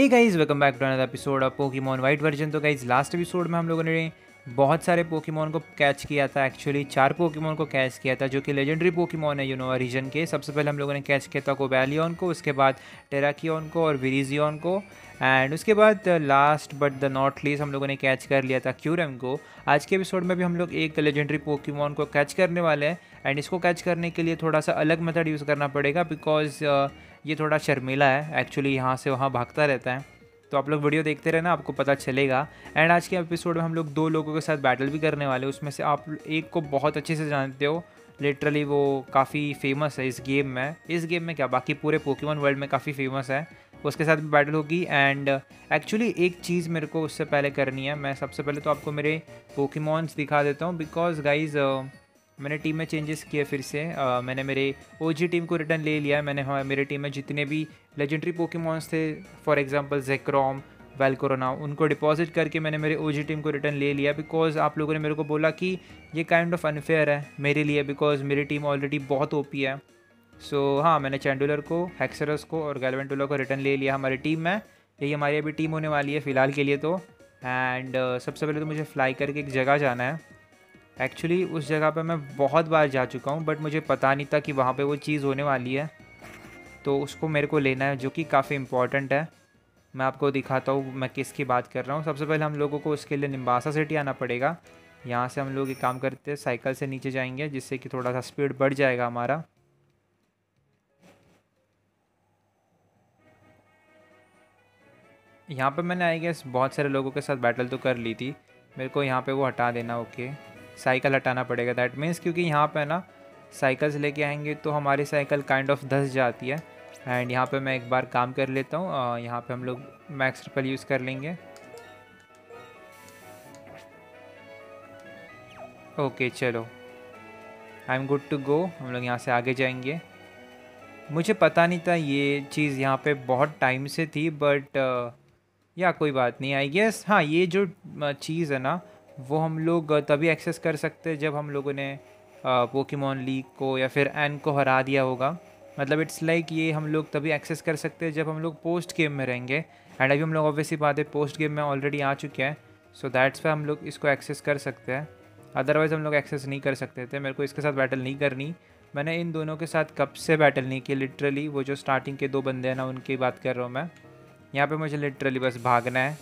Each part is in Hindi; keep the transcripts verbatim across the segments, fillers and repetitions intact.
Hey guys, welcome back to another episode of Pokemon white version. तो गाइस, लास्ट एपिसोड में हम लोगों ने बहुत सारे पोकेमॉन को कैच किया था। एक्चुअली चार पोकेमॉन को कैच किया था जो कि लेजेंडरी पोकेमॉन है यू नो रीजन के। सबसे पहले हम लोगों ने कैच किया था कोबैलियन को, उसके बाद टेराकियन को और विरिजियन को, एंड उसके बाद last but the not least हम लोगों ने कैच कर लिया था क्यूरेम को। आज के एपिसोड में भी हम लोग एक लेजेंडरी पोकेमॉन को कैच करने वाले हैं, एंड इसको कैच करने के लिए थोड़ा सा अलग मेथड यूज़ करना पड़ेगा बिकॉज ये थोड़ा शर्मीला है। एक्चुअली यहाँ से वहाँ भागता रहता है, तो आप लोग वीडियो देखते रहना, आपको पता चलेगा। एंड आज के एपिसोड में हम लोग दो लोगों के साथ बैटल भी करने वाले, उसमें से आप एक को बहुत अच्छे से जानते हो, लिटरली वो काफ़ी फेमस है इस गेम में, इस गेम में क्या बाकी पूरे पोकेमॉन वर्ल्ड में काफ़ी फेमस है, उसके साथ भी बैटल होगी। एंड एक्चुअली एक चीज़ मेरे को उससे पहले करनी है। मैं सबसे पहले तो आपको मेरे पोकेमॉन्स दिखा देता हूँ बिकॉज गाइज मैंने टीम में चेंजेस किए फिर से। uh, मैंने मेरे ओजी टीम को रिटर्न ले लिया है। मैंने हाँ, मेरे टीम में जितने भी लेजेंडरी पोकेमॉन्स थे, फॉर एग्जांपल ज़ेक्रॉम, वोल्करोना, उनको डिपॉजिट करके मैंने मेरे ओजी टीम को रिटर्न ले लिया बिकॉज आप लोगों ने मेरे को बोला कि ये काइंड ऑफ अनफेयर है मेरे लिए बिकॉज मेरी टीम ऑलरेडी बहुत ओपी है। सो so, हाँ, मैंने चैंडुलर को, हैक्सरस को और गैलवेंटुला को रिटर्न ले लिया हमारी टीम में। यही हमारी अभी टीम होने वाली है फ़िलहाल के लिए तो। एंड uh, सबसे पहले तो मुझे फ्लाई करके एक जगह जाना है। एक्चुअली उस जगह पे मैं बहुत बार जा चुका हूँ बट मुझे पता नहीं था कि वहाँ पे वो चीज़ होने वाली है, तो उसको मेरे को लेना है जो कि काफ़ी इम्पॉर्टेंट है। मैं आपको दिखाता हूँ मैं किसकी बात कर रहा हूँ। सबसे पहले हम लोगों को उसके लिए निम्बासा सिटी आना पड़ेगा। यहाँ से हम लोग एक काम करते हैं, साइकिल से नीचे जाएंगे जिससे कि थोड़ा सा स्पीड बढ़ जाएगा हमारा। यहाँ पर मैंने आई गेस बहुत सारे लोगों के साथ बैटल तो कर ली थी, मेरे को यहाँ पर वो हटा देना। ओके, साइकिल हटाना पड़ेगा, दैट मीन्स क्योंकि यहाँ पे ना साइकिल से लेके आएंगे तो हमारी साइकिल काइंड ऑफ धस जाती है। एंड यहाँ पे मैं एक बार काम कर लेता हूँ, यहाँ पे हम लोग मैक्स ट्रिपल यूज़ कर लेंगे। ओके चलो, I am good to go. हम लोग यहाँ से आगे जाएंगे। मुझे पता नहीं था ये चीज़ यहाँ पे बहुत टाइम से थी बट या कोई बात नहीं आई गेस। हाँ, ये जो चीज़ है ना वो हम लोग तभी एक्सेस कर सकते हैं जब हम लोगों ने पोकेमॉन लीग को या फिर एन को हरा दिया होगा। मतलब इट्स लाइक like ये हम लोग तभी एक्सेस कर सकते हैं जब हम लोग पोस्ट गेम में रहेंगे, एंड अभी हम लोग ऑब्वियसली बात है पोस्ट गेम में ऑलरेडी आ चुके हैं, सो दैट्स वाई हम लोग इसको एक्सेस कर सकते हैं, अदरवाइज़ हम लोग एक्सेस नहीं कर सकते थे। मेरे को इसके साथ बैटल नहीं करनी, मैंने इन दोनों के साथ कब से बैटल नहीं की। लिटरली वो जो स्टार्टिंग के दो बंदे हैं ना उनकी बात कर रहा हूँ मैं। यहाँ पर मुझे लिटरली बस भागना है।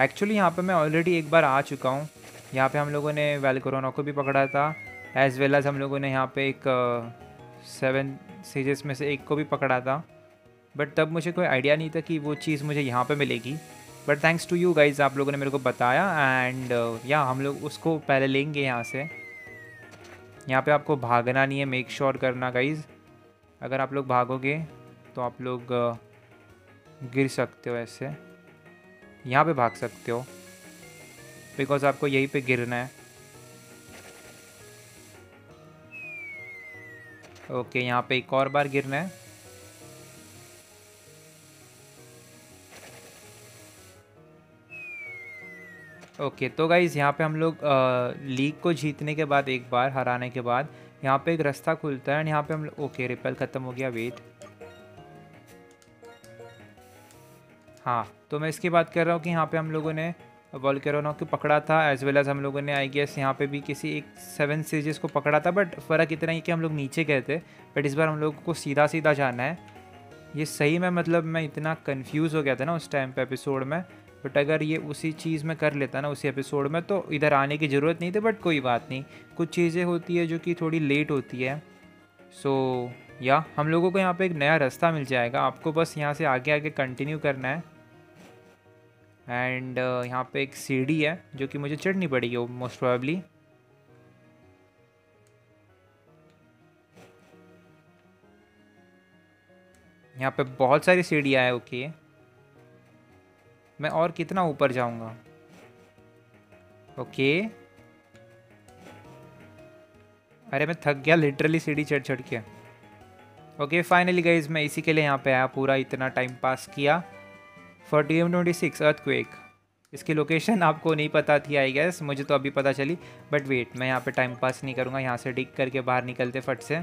एक्चुअली यहाँ पे मैं ऑलरेडी एक बार आ चुका हूँ। यहाँ पे हम लोगों ने वोल्करोना को भी पकड़ा था, एज़ वेल एज़ हम लोगों ने यहाँ पे एक सेवन सीजेस में से एक को भी पकड़ा था, बट तब मुझे कोई आइडिया नहीं था कि वो चीज़ मुझे यहाँ पे मिलेगी। But thanks to you guys, आप लोगों ने मेरे को बताया। एंड या हम लोग उसको पहले लेंगे यहाँ से। यहाँ पर आपको भागना नहीं है, मेक श्योर करना गाइज़। अगर आप लोग भागोगे तो आप लोग गिर सकते हो, ऐसे यहाँ पे भाग सकते हो बिकॉज आपको यहीं पे गिरना है। ओके, यहाँ पे एक और बार गिरना है। ओके, तो गाइज़ यहाँ पे हम लोग लीग को जीतने के बाद, एक बार हराने के बाद यहाँ पे एक रास्ता खुलता है, एंड यहाँ पे हम लोग ओके रिपेल ख़त्म हो गया। वेट, हाँ तो मैं इसकी बात कर रहा हूँ कि यहाँ पे हम लोगों ने वोल्करोना को पकड़ा था, एज़ वेल एज़ हम लोगों ने आई गेस यहाँ पे भी किसी एक सेवन सीजेस को पकड़ा था, बट फ़र्क इतना ही कि हम लोग नीचे गए थे। बट इस बार हम लोगों को सीधा सीधा जाना है। ये सही में मतलब मैं इतना कंफ्यूज हो गया था ना उस टाइम पे एपिसोड में, बट अगर ये उसी चीज़ में कर लेता ना उसी एपिसोड में तो इधर आने की ज़रूरत नहीं थी। बट कोई बात नहीं, कुछ चीज़ें होती है जो कि थोड़ी लेट होती है। सो या हम लोगों को यहाँ पर एक नया रास्ता मिल जाएगा, आपको बस यहाँ से आगे आगे कंटिन्यू करना है। एंड uh, यहाँ पे एक सीढ़ी है जो कि मुझे चढ़नी पड़ेगी मोस्ट प्रोबेबली। यहाँ पे बहुत सारी सीढ़ियाँ हैं। ओके, मैं और कितना ऊपर जाऊँगा? ओके, अरे मैं थक गया लिटरली सीढ़ी चढ़ चढ़ के। ओके फाइनली गाइज, मैं इसी के लिए यहाँ पे आया, पूरा इतना टाइम पास किया। Forty M twenty six earthquake, इसकी लोकेशन आपको नहीं पता थी आई गेस, मुझे तो अभी पता चली। बट वेट, मैं यहाँ पे टाइम पास नहीं करूँगा, यहाँ से डिग करके बाहर निकलते फट से,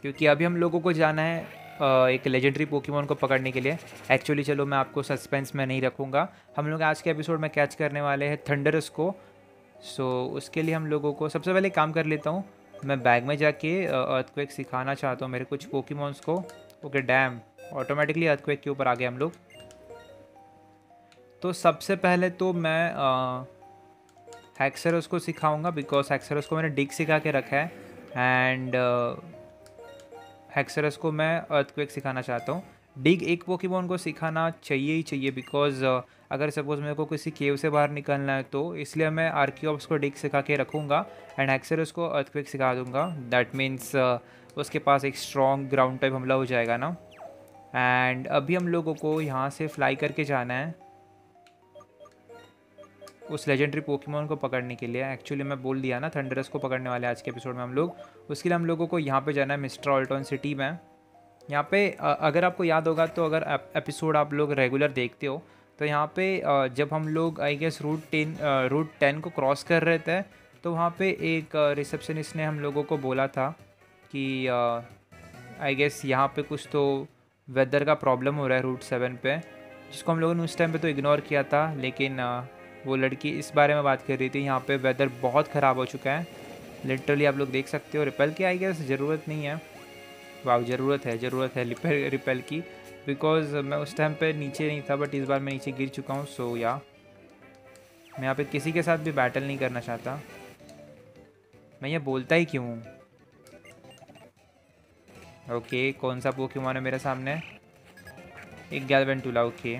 क्योंकि अभी हम लोगों को जाना है एक लेजेंडरी पोकेमॉन को पकड़ने के लिए। एक्चुअली चलो मैं आपको सस्पेंस में नहीं रखूँगा, हम लोग आज के एपिसोड में कैच करने वाले हैं थंडरस को। सो उसके लिए हम लोगों को सबसे पहले काम कर लेता हूँ, मैं बैग में जाके अर्थक्वेक सिखाना चाहता हूँ मेरे कुछ पोकेमॉन्स को। ओके डैम, ऑटोमेटिकली अर्थक्वेक के ऊपर आ गए हम लोग। तो सबसे पहले तो मैं हैक्सरस को सिखाऊंगा, बिकॉज हैक्सरस को मैंने डिग सिखा के रखा है एंड हैक्सरस को मैं अर्थक्वेक सिखाना चाहता हूँ। डिग एक पोकेमॉन को सिखाना चाहिए ही चाहिए, बिकॉज अगर सपोज़ मेरे को किसी केव से बाहर निकलना है तो इसलिए मैं आर्कियोप्स को डिग सिखा के रखूँगा एंड हैक्सरस को अर्थक्वेक सिखा दूँगा। दैट मीन्स उसके पास एक स्ट्रॉन्ग ग्राउंड टाइप हमला हो जाएगा ना। एंड अभी हम लोगों को यहाँ से फ्लाई करके जाना है उस लेजेंडरी पोकेमॉन को पकड़ने के लिए। एक्चुअली मैं बोल दिया ना थंडरस को पकड़ने वाले आज के एपिसोड में हम लोग। उसके लिए हम लोगों को यहाँ पे जाना है मिस्ट्राल्टन सिटी में। यहाँ पे अगर आपको याद होगा तो, अगर एपिसोड आप लोग रेगुलर देखते हो तो यहाँ पे जब हम लोग I guess route ten route ten को क्रॉस कर रहे थे तो वहाँ पे एक रिसेप्शनिस्ट ने हम लोगों को बोला था कि आई गेस यहाँ पे कुछ तो वेदर का प्रॉब्लम हो रहा है रूट सेवन पे, जिसको हम लोगों ने उस टाइम पे तो इग्नोर किया था। लेकिन वो लड़की इस बारे में बात कर रही थी, यहाँ पे वेदर बहुत ख़राब हो चुका है लिटरली, आप लोग देख सकते हो। रिपेल की आई गेस ज़रूरत नहीं है, वाह ज़रूरत है ज़रूरत है रिपेल रिपेल की, बिकॉज मैं उस टाइम पे नीचे नहीं था बट इस बार मैं नीचे गिर चुका हूँ। सो या मैं यहाँ पे किसी के साथ भी बैटल नहीं करना चाहता। मैं ये बोलता ही क्यों हूँ? ओके कौन सा पोकेमॉन है मेरे सामने? एक गैल्वेंटुला। ओके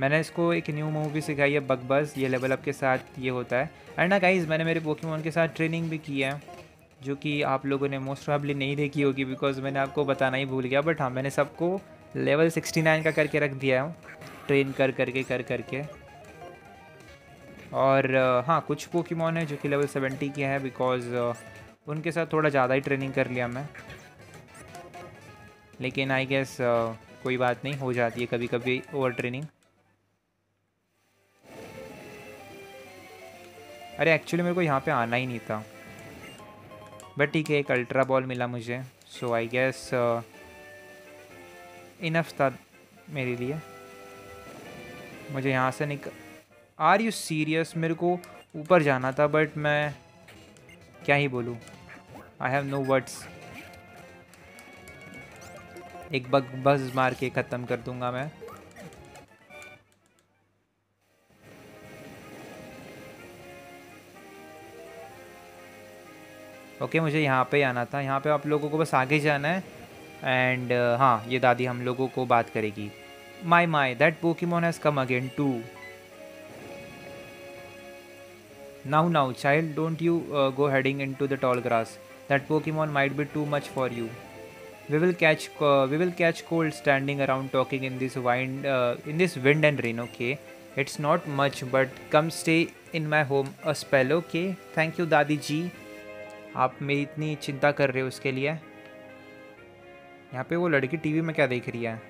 मैंने इसको एक न्यू मूव भी सिखाई है बकबस, ये लेवल अप के साथ ये होता है। एंड ना गाइस मैंने मेरे पोकेमॉन के साथ ट्रेनिंग भी की है, जो कि आप लोगों ने मोस्ट प्रॉब्ली नहीं देखी होगी बिकॉज मैंने आपको बताना ही भूल गया। बट हाँ मैंने सबको लेवल सिक्सटी नाइन का करके रख दिया है, ट्रेन कर करके कर करके कर कर और हाँ कुछ पोकेमॉन है जो कि लेवल सेवेंटी के हैं, बिकॉज उनके साथ थोड़ा ज़्यादा ही ट्रेनिंग कर लिया मैं। लेकिन आई गेस कोई बात नहीं, हो जाती है कभी कभी ओवर ट्रेनिंग। अरे एक्चुअली मेरे को यहाँ पे आना ही नहीं था, बट ठीक है एक अल्ट्रा बॉल मिला मुझे। सो आई गेस इनफ था मेरे लिए। मुझे यहाँ से निक आर यू सीरियस? मेरे को ऊपर जाना था बट मैं क्या ही बोलूँ, आई हैव नो वर्ड्स। एक बग बस मार के ख़त्म कर दूंगा मैं। ओके okay, मुझे यहाँ पे आना था, यहाँ पे आप लोगों को बस आगे जाना है। एंड uh, हाँ ये दादी हम लोगों को बात करेगी। My my that Pokemon has come again too. Now now child don't you go heading into the tall grass, that Pokemon might be too much for you. We will catch we will catch cold standing around talking in this wind in this wind and rain. Okay it's not much but come stay in my home a spell. Okay thank you दादी जी, आप मेरी इतनी चिंता कर रहे हो उसके लिए। यहाँ पे वो लड़की टीवी में क्या देख रही है?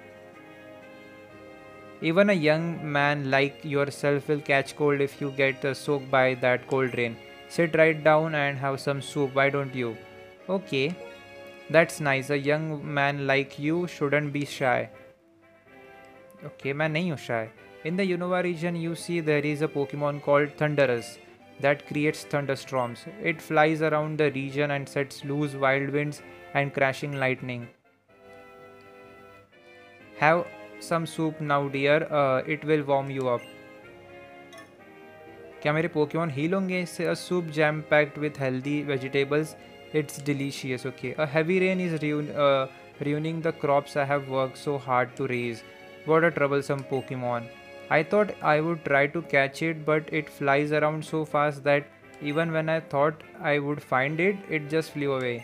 Even a young man like yourself will catch cold if you get soak by that cold rain. Sit right down and have some soup, why don't you? Okay that's nice, a young man like you shouldn't be shy. Okay मैं नहीं हूँ shy. In the Unova region you see there is a Pokemon called Thundurus that creates thunderstorms. It flies around the region and sets loose wild winds and crashing lightning. Have some soup now dear, uh, it will warm you up. क्या मेरे पोकेमॉन हील होंगे इससे? A soup jam packed with healthy vegetables, it's delicious. Okay a heavy rain is ruining the crops I have worked so hard to raise. What a troublesome Pokemon. I thought I would try to catch it, but it flies around so fast that even when I thought I would find it, it just flew away.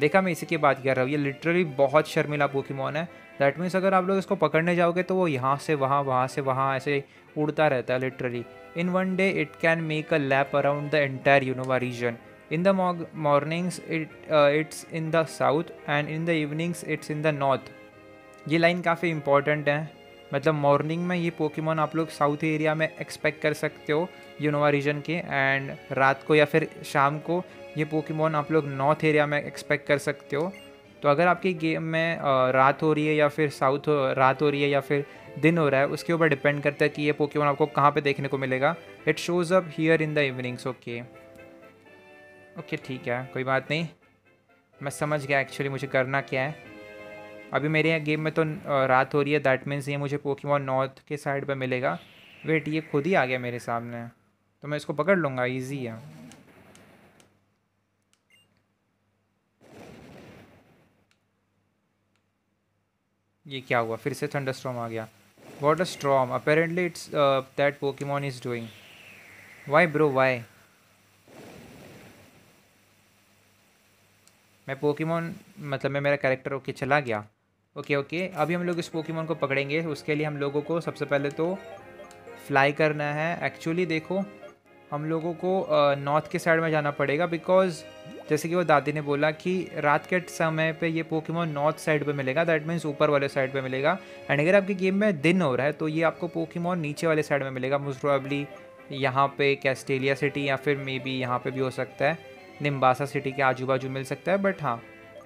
देखा मैं इसी की बात कर रहा हूँ, ये लिटरली बहुत शर्मिला पोकेमॉन है। दैट मीन्स अगर आप लोग इसको पकड़ने जाओगे तो वो यहाँ से वहाँ वहाँ से वहाँ ऐसे उड़ता रहता है literally. In one day it can make a lap around the entire Unova region. In the mornings it it's in the south and in the evenings it's in the north. ये लाइन काफ़ी इंपॉर्टेंट है, मतलब मॉर्निंग में ये पोकेमॉन आप लोग साउथ एरिया में एक्सपेक्ट कर सकते हो यूनोवा रीजन के, एंड रात को या फिर शाम को ये पोकेमॉन आप लोग नॉर्थ एरिया में एक्सपेक्ट कर सकते हो। तो अगर आपकी गेम में रात हो रही है या फिर साउथ रात हो रही है या फिर दिन हो रहा है, उसके ऊपर डिपेंड करता है कि ये पोकेमॉन आपको कहाँ पे देखने को मिलेगा। It shows up here in the evenings. Okay okay ठीक है, कोई बात नहीं, मैं समझ गया एक्चुअली मुझे करना क्या है। अभी मेरे यहाँ गेम में तो रात हो रही है, दैट मीन्स ये मुझे पोकेमॉन नॉर्थ के साइड पर मिलेगा। वेट, ये खुद ही आ गया मेरे सामने, तो मैं इसको पकड़ लूँगा, ईजी है। ये क्या हुआ, फिर से थंडरस्टॉर्म आ गया। What a storm, apparently it's that Pokemon is doing. Why bro why? मैं पोकेमॉन मतलब मैं मेरा कैरेक्टर ओके okay, चला गया। ओके okay, ओके okay, अभी हम लोग इस पोकेमॉन को पकड़ेंगे। उसके लिए हम लोगों को सबसे पहले तो फ्लाई करना है। एक्चुअली देखो हम लोगों को नॉर्थ uh, के साइड में जाना पड़ेगा, बिकॉज जैसे कि वो दादी ने बोला कि रात के समय पे ये पोकेमॉन नॉर्थ साइड पे मिलेगा, दैट मीन्स ऊपर वाले साइड पे मिलेगा। एंड अगर आपकी गेम में दिन हो रहा है तो ये आपको पोकेमॉन नीचे वाले साइड में मिलेगा, मोस्ट प्रोबेबली यहाँ पे कैस्टेलिया सिटी या फिर मे बी यहाँ पे भी हो सकता है निम्बासा सिटी के आजू बाजू मिल सकता है। बट हाँ,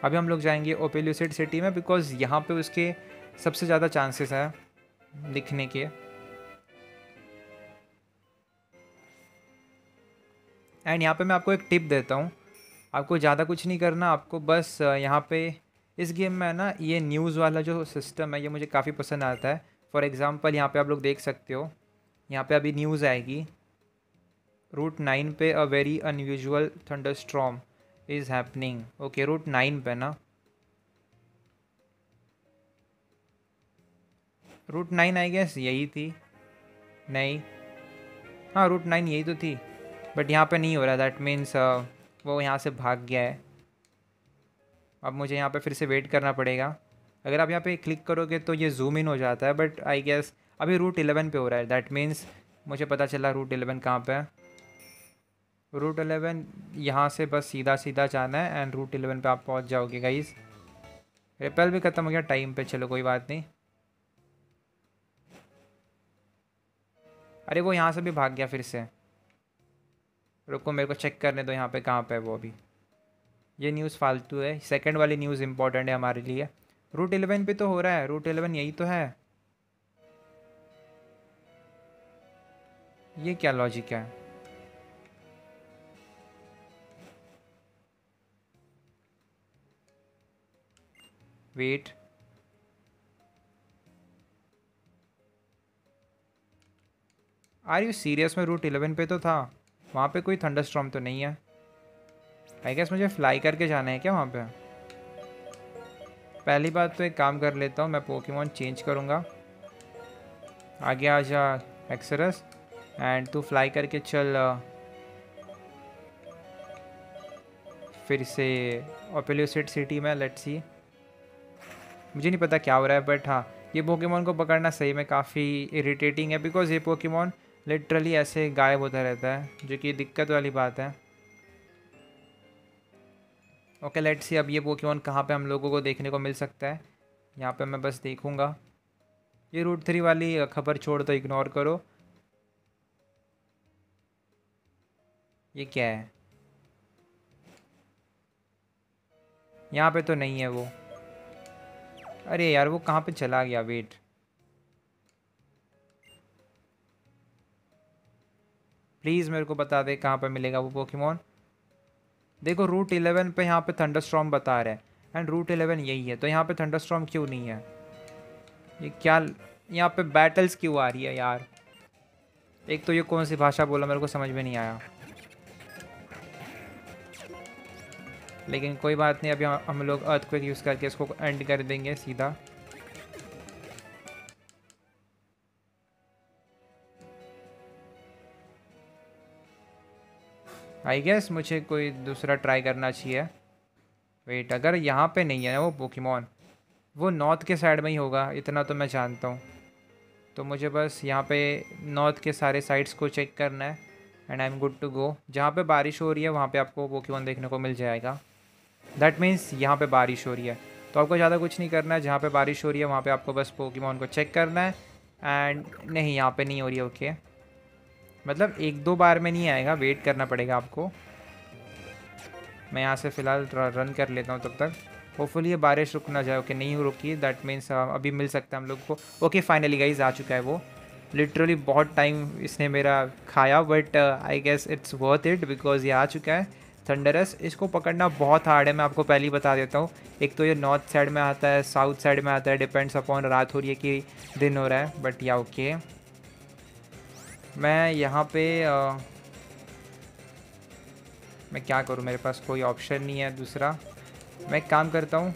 अभी हम लोग जाएंगे ओपेलुसिड सिटी में, बिकॉज यहाँ पर उसके सबसे ज़्यादा चांसेस हैं दिखने के। एंड यहाँ पे मैं आपको एक टिप देता हूँ, आपको ज़्यादा कुछ नहीं करना, आपको बस यहाँ पे इस गेम में है ना ये न्यूज़ वाला जो सिस्टम है ये मुझे काफ़ी पसंद आता है। फॉर एग्ज़ाम्पल यहाँ पे आप लोग देख सकते हो, यहाँ पे अभी न्यूज़ आएगी रूट नाइन पे a very unusual thunderstorm is happening. Okay, route nine पे ना, रूट नाइन आई गेस यही थी, नहीं हाँ रूट नाइन यही तो थी, बट यहाँ पे नहीं हो रहा। दैट मीन्स uh, वो यहाँ से भाग गया है। अब मुझे यहाँ पे फिर से वेट करना पड़ेगा। अगर आप यहाँ पे क्लिक करोगे तो ये जूम इन हो जाता है, बट आई गेस अभी रूट इलेवन पे हो रहा है। दैट मीन्स मुझे पता चला रूट इलेवन कहाँ पे है। रूट इलेवन यहाँ से बस सीधा सीधा जाना है एंड रूट इलेवन पे आप पहुँच जाओगे। गाइज रिपेल भी ख़त्म हो गया टाइम पर, चलो कोई बात नहीं। अरे वो यहाँ से भी भाग गया फिर से, रुको मेरे को चेक करने दो यहाँ पे कहाँ पे है वो। अभी ये न्यूज़ फालतू है, सेकंड वाली न्यूज़ इम्पॉर्टेंट है हमारे लिए। रूट इलेवन पे तो हो रहा है, रूट इलेवन यही तो है। ये क्या लॉजिक है? Wait, are you serious? में रूट इलेवन पे तो था, वहाँ पे कोई थंडरस्टॉर्म तो नहीं है। आई गेस मुझे फ्लाई करके जाना है क्या वहाँ पे? पहली बात तो एक काम कर लेता हूँ, मैं पोकेमॉन चेंज करूँगा। आगे आ जा एक्सरस, एंड तू फ्लाई करके चल फिर से ओपेलुसिड सिटी में। लेट्स सी, मुझे नहीं पता क्या हो रहा है, बट हाँ ये पोकेमॉन को पकड़ना सही में काफ़ी इरिटेटिंग है, बिकॉज ये पोकेमॉन लिटरली ऐसे गायब होता रहता है, जो कि दिक्कत वाली बात है। ओके लेट्स सी, अब ये पोकेमॉन कहाँ पे हम लोगों को देखने को मिल सकता है। यहाँ पे मैं बस देखूँगा। ये रूट थ्री वाली खबर छोड़ तो इग्नोर करो। ये क्या है? यहाँ पे तो नहीं है वो। अरे यार वो कहाँ पे चला गया? वेट, प्लीज़ मेरे को बता दे कहाँ पर मिलेगा वो पोकेमॉन। देखो रूट इलेवन पे यहाँ पे थंडरस्टॉर्म बता रहा है एंड रूट इलेवन यही है, तो यहाँ पे थंडरस्टॉर्म क्यों नहीं है? ये क्या, यहाँ पे बैटल्स क्यों आ रही है यार? एक तो ये कौन सी भाषा बोला मेरे को समझ में नहीं आया, लेकिन कोई बात नहीं। अभी हम लोग अर्थक्वेक यूज़ करके इसको एंड कर देंगे सीधा। आई गेस मुझे कोई दूसरा ट्राई करना चाहिए। वेट, अगर यहाँ पे नहीं है ना वो पोकेमॉन, वो नॉर्थ के साइड में ही होगा, इतना तो मैं जानता हूँ। तो मुझे बस यहाँ पे नॉर्थ के सारे साइड्स को चेक करना है and I am good to go. जहाँ पे बारिश हो रही है वहाँ पे आपको पोकेमॉन देखने को मिल जाएगा। दैट मीन्स यहाँ पे बारिश हो रही है, तो आपको ज़्यादा कुछ नहीं करना है। जहाँ पर बारिश हो रही है वहाँ पर आपको बस पोकेमॉन को चेक करना है। एंड नहीं, यहाँ पर नहीं हो रही है। ओके, मतलब एक दो बार में नहीं आएगा, वेट करना पड़ेगा आपको। मैं यहाँ से फ़िलहाल रन कर लेता हूँ तब तक। होपफुली ये बारिश रुक ना जाए। ओके नहीं रुकी, दैट मीन्स अभी मिल सकता है हम लोग को। ओके फाइनली गाइज आ चुका है वो। लिटरली बहुत टाइम इसने मेरा खाया but I guess it's worth it because ये आ चुका है थंडरस। इसको पकड़ना बहुत हार्ड है, मैं आपको पहले ही बता देता हूँ। एक तो ये नॉर्थ साइड में आता है, साउथ साइड में आता है, डिपेंड्स अपॉन रात हो रही है कि दिन हो रहा है। बट या ओके मैं यहाँ पे आ, मैं क्या करूँ, मेरे पास कोई ऑप्शन नहीं है दूसरा। मैं काम करता हूँ,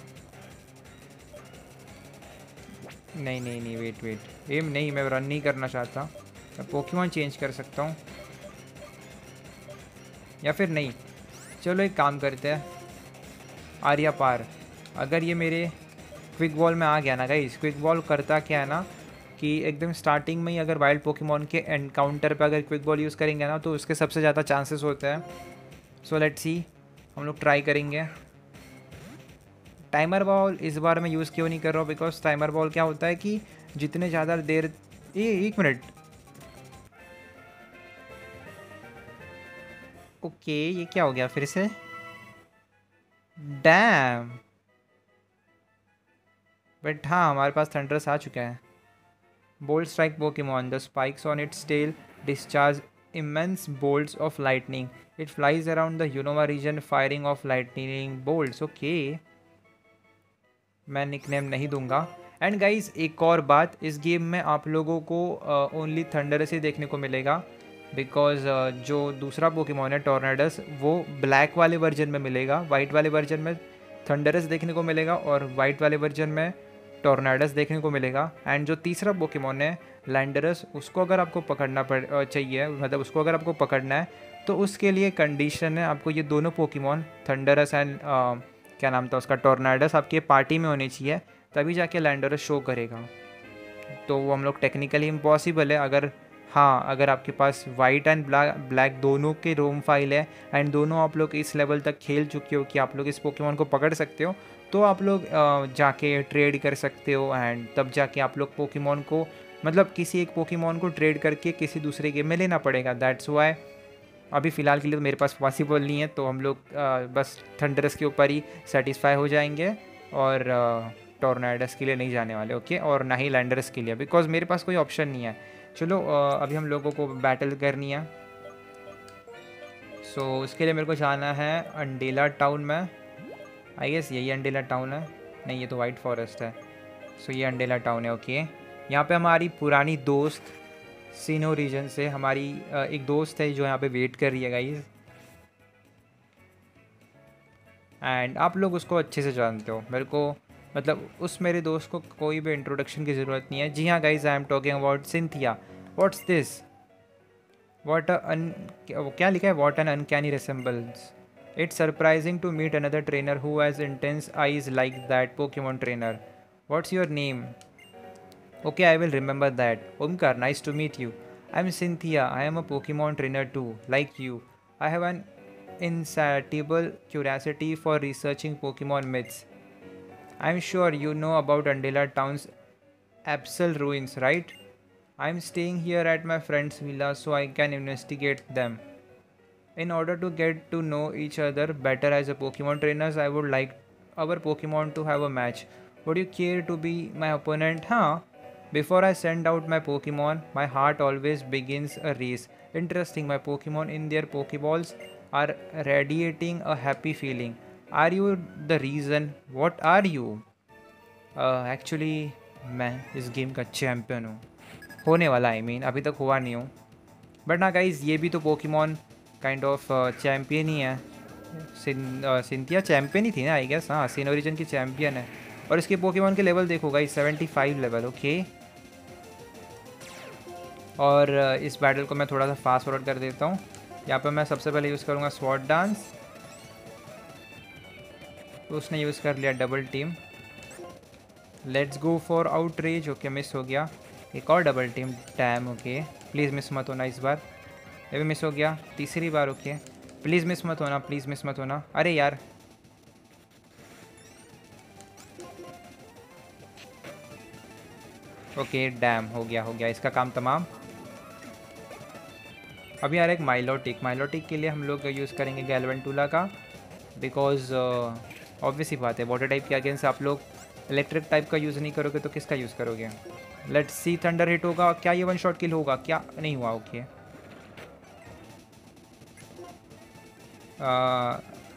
नहीं नहीं नहीं वेट वेट एम नहीं, मैं रन नहीं करना चाहता। मैं पोकेमॉन चेंज कर सकता हूँ या फिर नहीं, चलो एक काम करते हैं आर्या पार। अगर ये मेरे क्विक बॉल में आ गया ना गाइस, क्विक बॉल करता क्या है ना कि एकदम स्टार्टिंग में ही अगर वाइल्ड पोकेमॉन के एनकाउंटर पे अगर क्विक बॉल यूज़ करेंगे ना तो उसके सबसे ज़्यादा चांसेस होते हैं। सो लेट्स सी, हम लोग ट्राई करेंगे। टाइमर बॉल इस बार मैं यूज़ क्यों नहीं कर रहा हूँ, बिकॉज टाइमर बॉल क्या होता है कि जितने ज़्यादा देर ये एक मिनट ओके okay, ये क्या हो गया फिर से, डैम। बट हाँ हमारे पास थंडरस आ चुका है। Bolt strike Pokemon, the spikes on its tail discharge immense bolts of lightning, it flies around the Unova region firing off lightning bolts. Okay मैं निकनेम नहीं दूंगा। एंड गाइज एक और बात, इस गेम में आप लोगों को ओनली uh, थंडरस ही देखने को मिलेगा बिकॉज uh, जो दूसरा पोकेमॉन है टॉर्नाडस वो ब्लैक वाले वर्जन में मिलेगा। वाइट वाले वर्जन में थंडरस देखने को मिलेगा और वाइट वाले वर्जन में टॉर्नाडस देखने को मिलेगा। एंड जो तीसरा पोकेमॉन है लैंडोरस, उसको अगर आपको पकड़ना पड़ चाहिए, मतलब उसको अगर आपको पकड़ना है तो उसके लिए कंडीशन है आपको ये दोनों पोकेमॉन थंडरस एंड क्या नाम था उसका टॉर्नाडस आपकी पार्टी में होने चाहिए, तभी जाके लैंडोरस शो करेगा। तो वो हम लोग टेक्निकली इम्पॉसिबल है अगर हाँ अगर आपके पास वाइट एंड ब्लैक ब्लैक दोनों के रोम फाइल है एंड दोनों आप लोग इस लेवल तक खेल चुके हो कि आप लोग इस पोकेमॉन को पकड़ सकते हो तो आप लोग जाके ट्रेड कर सकते हो एंड तब जाके आप लोग पोकेमॉन को मतलब किसी एक पोकेमॉन को ट्रेड करके किसी दूसरे गेम में लेना पड़ेगा। दैट्स व्हाई अभी फ़िलहाल के लिए तो मेरे पास पॉसिबल नहीं है, तो हम लोग बस थंडरस के ऊपर ही सेटिस्फाई हो जाएंगे और टॉर्नाडस के लिए नहीं जाने वाले। ओके और ना ही लैंडोरस के लिए बिकॉज मेरे पास कोई ऑप्शन नहीं है। चलो अभी हम लोगों को बैटल करनी है, सो so, उसके लिए मेरे को जाना है अंडेला टाउन में। आई गेस यही अंडेला टाउन है, नहीं ये तो वाइट फॉरेस्ट है। सो so, ये अंडेला टाउन है। ओके यहाँ पे हमारी पुरानी दोस्त सिनो रीजन से हमारी एक दोस्त है जो यहाँ पे वेट कर रही है गाइस, एंड आप लोग उसको अच्छे से जानते हो। मेरे को मतलब उस मेरे दोस्त को कोई भी इंट्रोडक्शन की ज़रूरत नहीं है। जी हाँ guys I am talking about Cynthia. What's this, what an क्या लिखा है, what an uncanny resembles, it's surprising to meet another trainer who has intense eyes like that Pokemon trainer, what's your name. Okay I will remember that. Omkar nice to meet you, I am Cynthia, I am a Pokemon trainer too like you, I have an insatiable curiosity for researching Pokemon myths, I am sure you know about Undella Town's Absal ruins, right? I am staying here at my friend's villa so I can investigate them. In order to get to know each other better as a Pokemon trainers, I would like our Pokemon to have a match. Would you care to be my opponent? Huh? Before I send out my Pokemon, my heart always begins a race. Interesting, my Pokemon in their Pokeballs are radiating a happy feeling. Are you the reason? What are you? Actually, मैं इस गेम का चैम्पियन हूँ होने वाला, आई मीन अभी तक हुआ नहीं हूँ। बट ना गाइज ये भी तो पोकेमॉन काइंड ऑफ चैम्पियन ही है। सिंथिया चैम्पियन ही थी ना आई गेस, हाँ सिनो रीजन की चैम्पियन है। और इसके पोकेमॉन के लेवल देखो guys seventy five level. Okay और इस बैटल को मैं थोड़ा सा फास्ट फॉरवर्ड कर देता हूँ। यहाँ पर मैं सबसे पहले यूज़ करूँगा स्वॉर्ड डांस, तो उसने यूज़ कर लिया double team. Let's go for outreach. Okay miss हो गया, एक और double team damn. Okay please miss मत होना इस बार, ये भी मिस हो गया तीसरी बार। ओके प्लीज़ मिस मत होना, प्लीज़ मिस मत होना। अरे यार ओके डैम हो गया हो गया इसका काम तमाम। अभी यार एक माइलोटिक, माइलोटिक के लिए हम लोग यूज़ करेंगे गैलवेंटुला का बिकॉज ऑब्वियस ही बात है, वाटर टाइप के अगेंस्ट आप लोग इलेक्ट्रिक टाइप का यूज़ नहीं करोगे तो किसका यूज़ करोगे? लेट्स सी, थंडर हिट होगा क्या? ये वन शॉट किल होगा क्या? नहीं हुआ, okay.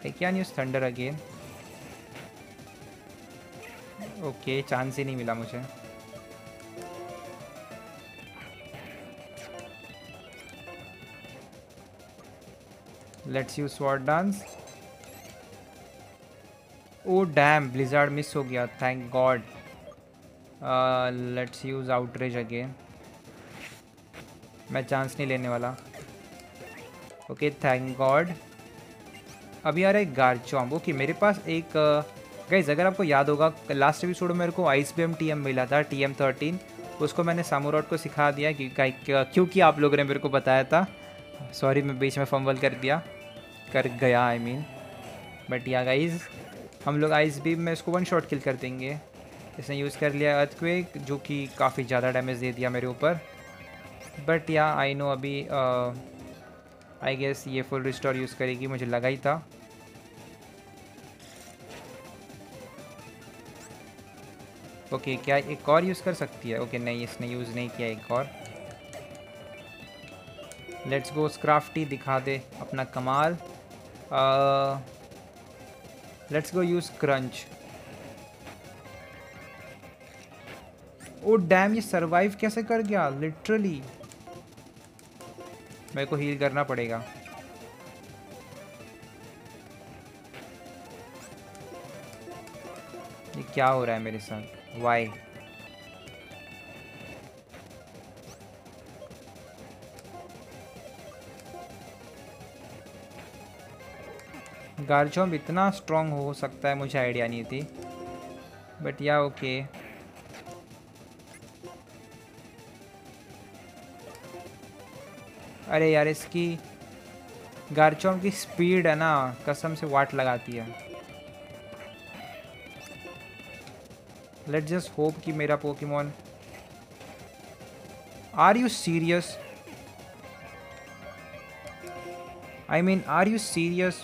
I can use thunder again, okay chance ही नहीं मिला मुझे। Let's use sword dance. Oh damn, blizzard miss हो गया, thank God. Let's use outrage again, मैं चांस नहीं लेने वाला, ओके थैंक गॉड। अभी आ रहा है गार्चॉम्प, ओके मेरे पास एक गाइज uh, अगर आपको याद होगा लास्ट एपिसोड में मेरे को आइस बीम टी एम मिला था, टी एम थर्टीन, उसको मैंने सामोरॉट को सिखा दिया क्योंकि आप लोगों ने मेरे को बताया था। सॉरी मैं बीच में फंबल कर दिया कर गया I mean but yeah guys हम लोग आइस बीम में इसको वन शॉट किल कर देंगे। इसने यूज़ कर लिया अर्थक्वेक जो कि काफ़ी ज़्यादा डैमेज दे दिया मेरे ऊपर, बट या आई नो अभी आई गेस ये फुल रिस्टोर यूज़ करेगी, मुझे लगा ही था। ओके okay, क्या एक और यूज़ कर सकती है? ओके okay, नहीं इसने यूज़ नहीं किया एक और। लेट्स गो स्क्राफ्टी, दिखा दे अपना कमाल। Let's go use crunch. Oh damn, ये सरवाइव कैसे कर गया? लिटरली मेरे को हील करना पड़ेगा। ये क्या हो रहा है मेरे साथ? वाई? गार्चॉम्प इतना स्ट्रॉन्ग हो सकता है, मुझे आइडिया नहीं थी बट या ओके। अरे यार इसकी गार्चॉम्प की स्पीड है ना, कसम से वाट लगाती है। लेट्स जस्ट होप कि मेरा Pokemon. Are you serious? I mean are you serious?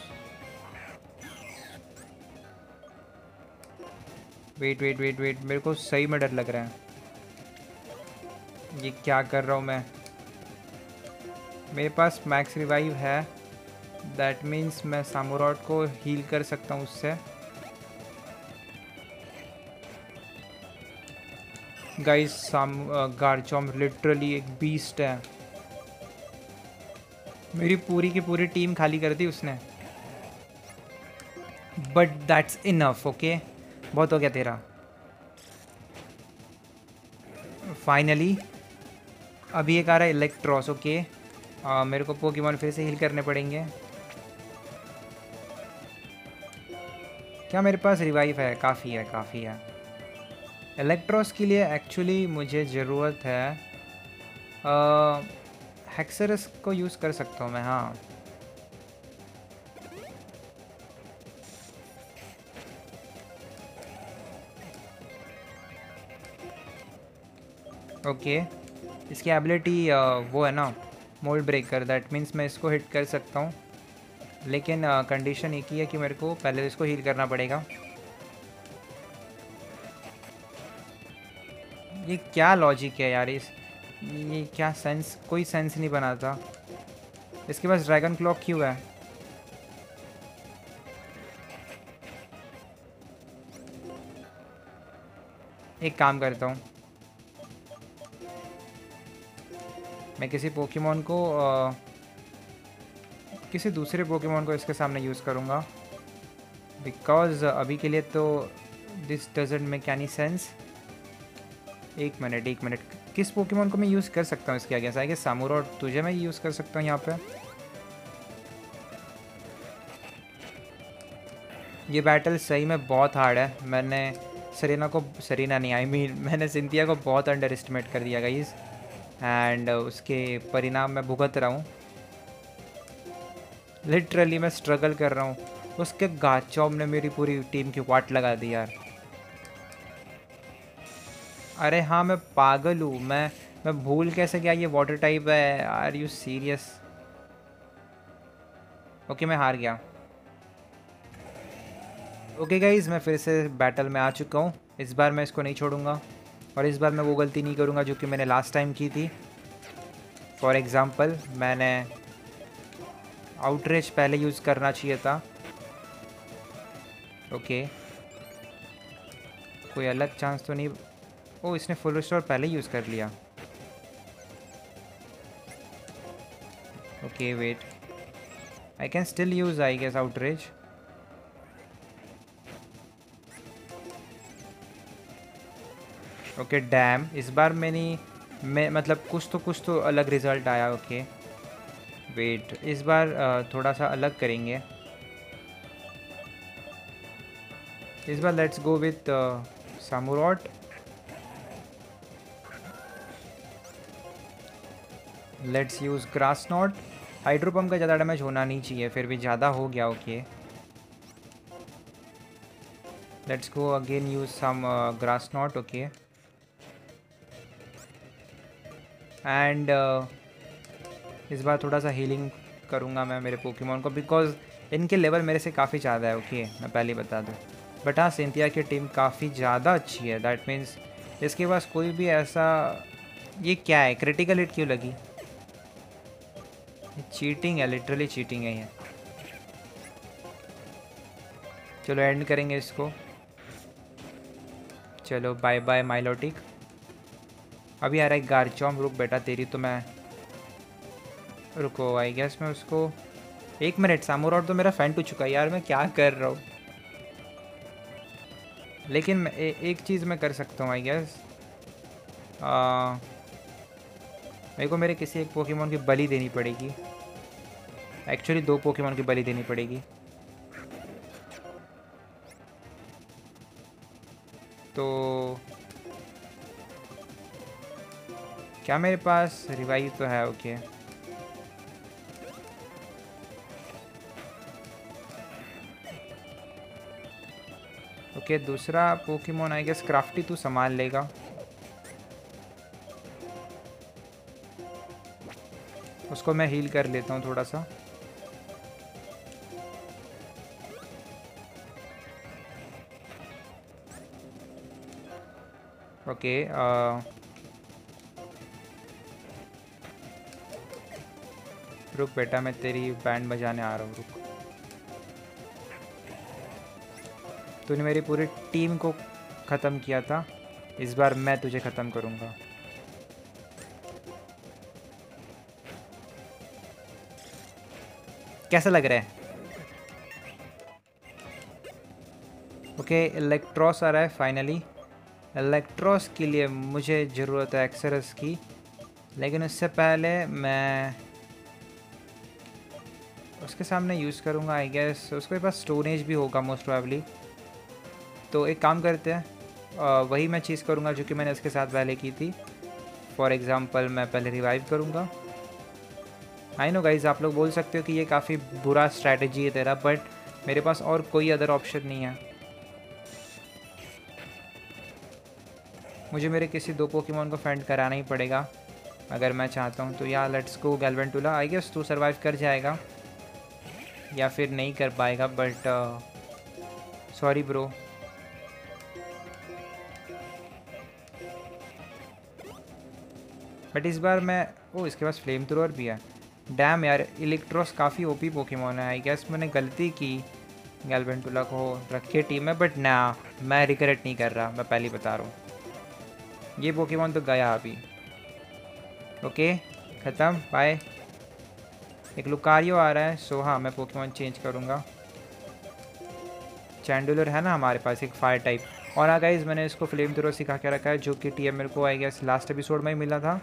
Wait wait wait wait मेरे को सही में डर लग रहा है। ये क्या कर रहा हूँ मैं? मेरे पास मैक्स रिवाइव है, दैट मीन्स मैं सामोरॉट को हील कर सकता हूँ उससे। गाइस साम गार्चॉम्प लिटरली एक बीस्ट है, मेरी पूरी की पूरी टीम खाली कर दी उसने। बट दैट्स इनफ, ओके बहुत हो गया तेरा। फाइनली अभी एक आ रहा है इलेक्ट्रॉस, ओके मेरे को पोकेमॉन फिर से हील करने पड़ेंगे। क्या मेरे पास रिवाइव है? काफ़ी है, काफ़ी है इलेक्ट्रॉस के लिए। एक्चुअली मुझे ज़रूरत है हैक्सरस को यूज़ कर सकता हूँ मैं, हाँ ओके okay. इसकी एबिलिटी वो है ना मोल्ड ब्रेकर, दैट मीन्स मैं इसको हिट कर सकता हूँ, लेकिन कंडीशन एक ही है कि मेरे को पहले इसको हील करना पड़ेगा। ये क्या लॉजिक है यार इस, ये क्या सेंस, कोई सेंस नहीं बनाता। इसके पास ड्रैगन क्लॉक क्यों है? एक काम करता हूँ, मैं किसी पोकेमॉन को आ, किसी दूसरे पोकेमॉन को इसके सामने यूज़ करूँगा, बिकॉज अभी के लिए तो this doesn't make any sense. एक मिनट एक मिनट, किस पोकेमॉन को मैं यूज़ कर सकता हूँ इसके आगे? आई गेस सामोरॉट, तुझे मैं यूज़ कर सकता हूँ यहाँ पे। ये बैटल सही में बहुत हार्ड है, मैंने सरीना को सरीना नहीं आई मीन मैंने सिंथिया को बहुत अंडर एस्टिमेट कर दिया गाइस, एंड उसके परिणाम मैं भुगत रहा हूँ। लिटरली मैं स्ट्रगल कर रहा हूँ, उसके गार्चॉम्प ने मेरी पूरी टीम की वाट लगा दी यार। अरे हाँ मैं पागल हूँ, मैं मैं भूल कैसे गया ये वाटर टाइप है। Are you serious? ओके मैं हार गया। ओके गाइज़, मैं फिर से बैटल में आ चुका हूँ। इस बार मैं इसको नहीं छोड़ूंगा और इस बार मैं वो गलती नहीं करूँगा जो कि मैंने लास्ट टाइम की थी। फॉर एग्ज़ाम्पल, मैंने आउटरेज पहले यूज़ करना चाहिए था। ओके, कोई अलग चांस तो नहीं। ओ, इसने फुल रिस्टोर पहले यूज़ कर लिया। Okay wait, I can still use I guess outrage. Okay damn, इस बार मैंने मैं मतलब कुछ तो कुछ तो अलग रिज़ल्ट आया। ओके वेट, इस बार थोड़ा सा अलग करेंगे। इस बार let's go with Samurott. Let's use grass knot. Hydro pump का ज़्यादा डैमेज होना नहीं चाहिए, फिर भी ज़्यादा हो गया। Okay let's go again use some grass knot. Okay and इस बार थोड़ा सा हीलिंग करूँगा मैं मेरे पोकेमॉन को, बिकॉज इनके लेवल मेरे से काफ़ी ज़्यादा है। Okay okay? मैं पहले बता दूँ, बट हाँ, सिंथिया की टीम काफ़ी ज़्यादा अच्छी है। दैट मीन्स इसके पास कोई भी ऐसा, ये क्या है, क्रिटिकल हिट क्यों लगी? चीटिंग है, लिटरली चीटिंग है ये। चलो एंड करेंगे इसको। चलो बाय बाय माइलोटिक। अभी आ रहा है गार्चॉम्प। रुक बेटा, तेरी तो मैं, रुको आई गेस मैं उसको, एक मिनट, सामुरॉट तो मेरा फेंट हो चुका है यार, मैं क्या कर रहा हूँ। लेकिन ए, एक चीज़ मैं कर सकता हूँ आई गेस, मेरे को मेरे किसी एक पोकेमॉन की बलि देनी पड़ेगी। एक्चुअली दो पोकेमॉन की बलि देनी पड़ेगी। तो क्या मेरे पास रिवाइव तो है? ओके ओके, दूसरा पोकेमॉन आई गेस स्क्राफ्टी तू संभाल लेगा, उसको मैं हील कर लेता हूँ थोड़ा सा। ओके आ... रुक बेटा, मैं तेरी बैंड बजाने आ रहा हूँ, रुक। तूने मेरी पूरी टीम को ख़त्म किया था, इस बार मैं तुझे ख़त्म करूँगा। कैसा लग रहा है? ओके इलेक्ट्रॉस आ रहा है फाइनली। इलेक्ट्रॉस के लिए मुझे ज़रूरत है एक्सरस की, लेकिन उससे पहले मैं उसके सामने यूज़ करूँगा आई गेस। उसके पास स्टोरेज भी होगा मोस्ट प्रोबेबली, तो एक काम करते हैं, वही मैं चीज़ करूँगा जो कि मैंने इसके साथ पहले की थी। फॉर एग्ज़ाम्पल, मैं पहले रिवाइव करूँगा। आई नो गाइज, आप लोग बोल सकते हो कि ये काफ़ी बुरा स्ट्रैटेजी है तेरा, बट मेरे पास और कोई अदर ऑप्शन नहीं है। मुझे मेरे किसी दो पोकेमॉन को फेंट कराना ही पड़ेगा अगर मैं चाहता हूँ तो। Yeah let's go Galvantula. I guess तू सर्वाइव कर जाएगा या फिर नहीं कर पाएगा, बट सॉरी ब्रो। बट इस बार मैं, ओ इसके पास फ्लेम थ्रोअर भी है। डैम यार, इलेक्ट्रॉस काफ़ी ओपी पोकेमॉन है। आई गेस मैंने गलती की गैल्वेंटुला को रखे टीम में, बट ना, मैं रिग्रेट नहीं कर रहा, मैं पहले बता रहा हूँ। ये पोकेमॉन तो गया अभी। ओके ख़त्म, बाय। एक लुकारियो आ रहा है, सो हाँ मैं पोकेमॉन चेंज करूँगा। चैंडुलर है ना हमारे पास, एक फायर टाइप। और आ गाइस, मैंने इसको फ्लेम थ्रो सिखा के रखा है, जो कि टी एम मेरे को आई गेस लास्ट एपिसोड में ही मिला था।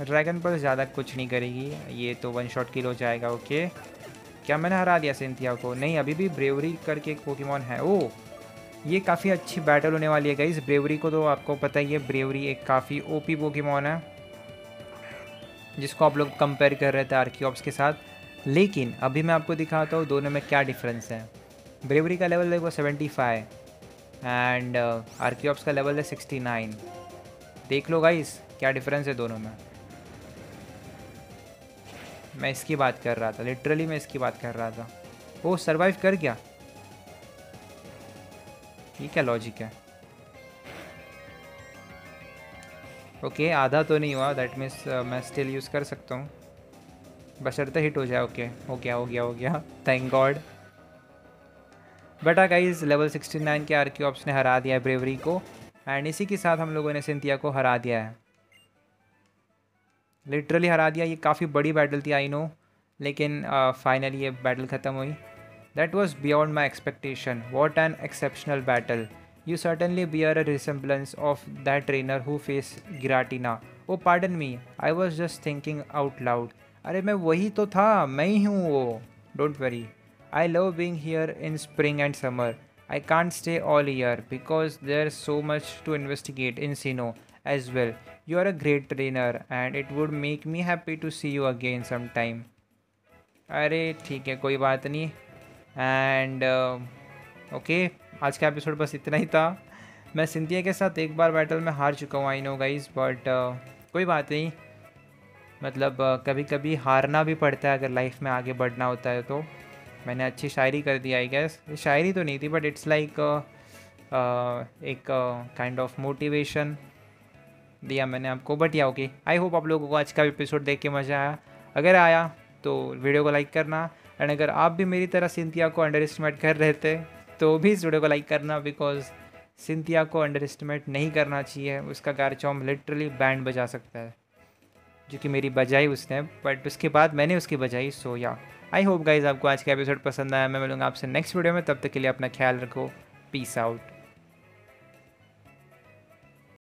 ड्रैगन पर ज़्यादा कुछ नहीं करेगी ये, तो वन शॉट किल हो जाएगा। ओके क्या मैंने हरा दिया सिंथिया को? नहीं, अभी भी ब्रेवरी करके एक पोकेमॉन है। ओ ये काफ़ी अच्छी बैटल होने वाली है गाइस। ब्रेवरी को तो आपको पता ही है, ब्रेवरी एक काफ़ी ओपी पोकेमॉन है, जिसको आप लोग कंपेयर कर रहे थे आर्कियोप्स के साथ। लेकिन अभी मैं आपको दिखाता हूँ दोनों में क्या डिफरेंस है। ब्रेवरी का लेवल है सेवेंटी फाइव एंड आर्कियोप्स का लेवल है सिक्सटी नाइन। देख लो गाइस क्या डिफरेंस है दोनों में। मैं इसकी बात कर रहा था, लिटरली मैं इसकी बात कर रहा था। वो सर्वाइव कर गया। ये क्या लॉजिक है? ओके okay, आधा तो नहीं हुआ, दैट मीन्स मैं स्टिल यूज़ कर सकता हूँ बशर्ते हिट हो जाए। ओके okay, हो गया हो गया हो गया, थैंक गॉड। बेटा गाइस लेवल सिक्सटी नाइन के आर्कियोप्स ने हरा दिया है ब्रेवरी को, एंड इसी के साथ हम लोगों ने सिंथिया को हरा दिया है, लिटरली हरा दिया। ये काफ़ी बड़ी बैटल थी आई नो, लेकिन फाइनली uh, ये बैटल ख़त्म हुई। That was beyond my expectation, what an exceptional battle. You certainly bear a resemblance of that trainer who faced Giratina. Oh, pardon me. I was just thinking out loud. अरे मैं वही तो था, मैं ही हूँ वो। Don't worry. I love being here in spring and summer. I can't stay all year because there's so much to investigate in Sinnoh as well. You are a great trainer and it would make me happy to see you again sometime. अरे ठीक है, कोई बात नहीं। And uh, okay. आज का एपिसोड बस इतना ही था। मैं सिंथिया के साथ एक बार बैटल में हार चुका हूँ आई नो गाइज़, बट कोई बात नहीं, मतलब uh, कभी कभी हारना भी पड़ता है अगर लाइफ में आगे बढ़ना होता है। तो मैंने अच्छी शायरी कर दी आई गेस, शायरी तो नहीं थी बट इट्स लाइक एक काइंड ऑफ मोटिवेशन दिया मैंने आपको। बट या ओके, आई होप आप लोगों को आज का एपिसोड देख के मज़ा आया। अगर आया तो वीडियो को लाइक करना, एंड अगर आप भी मेरी तरह सिंथिया को अंडर एस्टिमेट कर रहे थे तो भी इस वीडियो को लाइक करना, बिकॉज सिंथिया को अंडर एस्टिमेट नहीं करना चाहिए। उसका गारचॉम्प लिटरली बैंड बजा सकता है, जो कि मेरी बजाई उसने, बट उसके बाद मैंने उसकी बजाई। सो या आई होप गाइज आपको आज का एपिसोड पसंद आया। मैं मिलूंगा आपसे नेक्स्ट वीडियो में, तब तक के लिए अपना ख्याल रखो। Peace out.